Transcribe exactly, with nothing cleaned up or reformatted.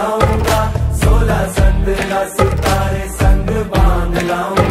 जाऊंगा, सोलह संग ना सितारे संग बांध लाऊंगा।